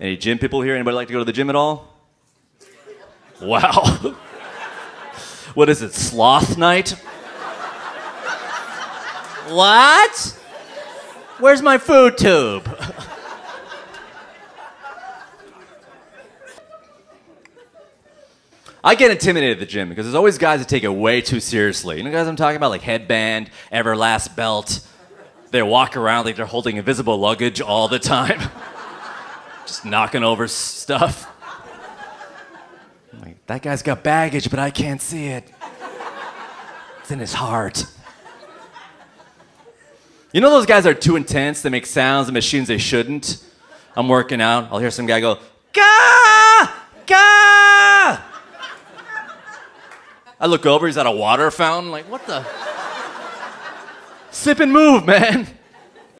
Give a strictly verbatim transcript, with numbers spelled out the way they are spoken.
Any gym people here? Anybody like to go to the gym at all? Wow. What is it, sloth night? What? Where's my food tube? I get intimidated at the gym because there's always guys that take it way too seriously. You know guys I'm talking about? Like headband, Everlast belt. They walk around like they're holding invisible luggage all the time. Just knocking over stuff. I'm like, that guy's got baggage, but I can't see it. It's in his heart. You know those guys are too intense, they make sounds and machines they shouldn't? I'm working out, I'll hear some guy go, "Gah! Gah!" I look over, he's at a water fountain, like, what the? Sip and move, man.